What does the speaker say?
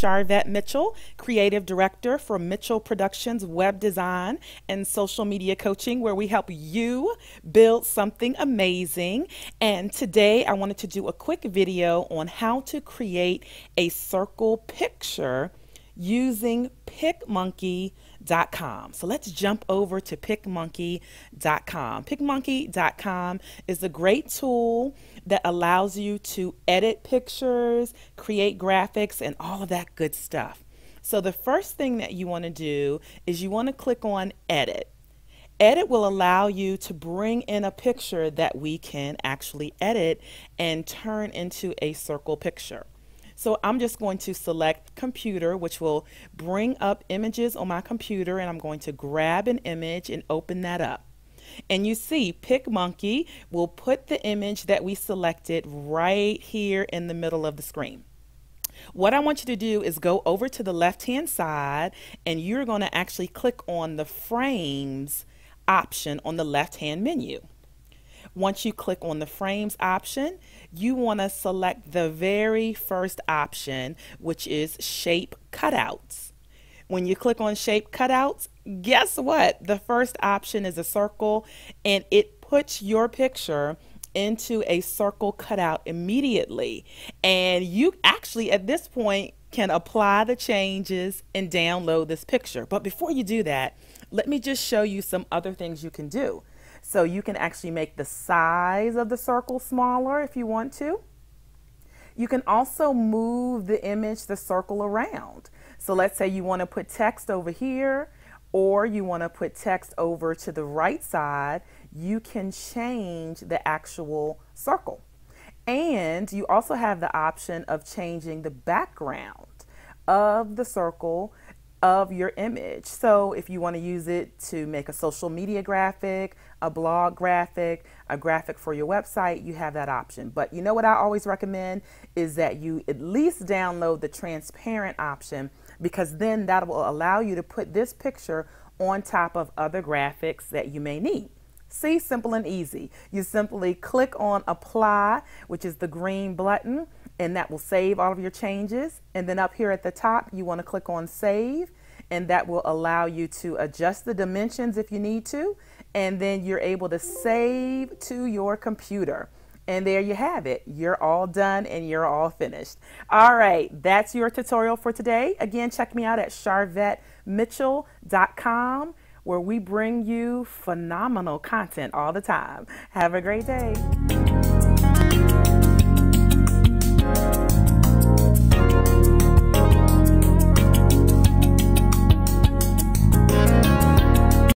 Sharvette Mitchell, Creative Director for Mitchell Productions Web Design and Social Media Coaching, where we help you build something amazing. And today I wanted to do a quick video on how to create a circle picture using PicMonkey.com. So let's jump over to PicMonkey.com. PicMonkey.com is a great tool that allows you to edit pictures, create graphics, and all of that good stuff. So the first thing that you want to do is you want to click on Edit. Edit will allow you to bring in a picture that we can actually edit and turn into a circle picture. So I'm just going to select computer, which will bring up images on my computer, and I'm going to grab an image and open that up. And you see PicMonkey will put the image that we selected right here in the middle of the screen. What I want you to do is go over to the left-hand side, and you're going to actually click on the frames option on the left-hand menu. Once you click on the frames option, you want to select the very first option, which is shape cutouts. When you click on shape cutouts, guess what? The first option is a circle, and it puts your picture into a circle cutout immediately. And you actually at this point can apply the changes and download this picture. But before you do that, let me just show you some other things you can do. So you can actually make the size of the circle smaller if you want to. You can also move the image, the circle around. So let's say you want to put text over here, or you want to put text over to the right side. You can change the actual circle. And you also have the option of changing the background of the circle of your image. So if you want to use it to make a social media graphic, a blog graphic, a graphic for your website, you have that option. But you know what I always recommend is that you at least download the transparent option, because then that will allow you to put this picture on top of other graphics that you may need. See, simple and easy. You simply click on apply, which is the green button, and that will save all of your changes. And then up here at the top, you want to click on save, and that will allow you to adjust the dimensions if you need to. And then you're able to save to your computer. And there you have it. You're all done and you're all finished. All right, that's your tutorial for today. Again, check me out at SharvetteMitchell.com, where we bring you phenomenal content all the time. Have a great day.